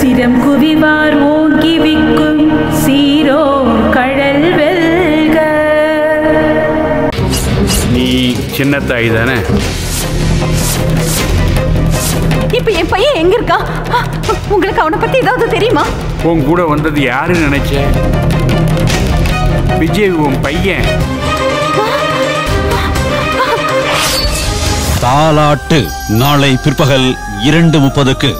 சிரம் குவிவார் ஓங்கி விக்கும் சீரோ கடல் வெல்க. நீ சின்ன தாய் தானே? இப்ப என் பையன் எங்க இருக்கா? உங்களுக்கு அவனை பத்தி ஏதாவது தெரியுமா? உன் கூட வந்தது யாரு நினைச்ச? விஜய் உன் பையன். தாலாட்டு நாளை பிற்பகல் 2:30க்கு.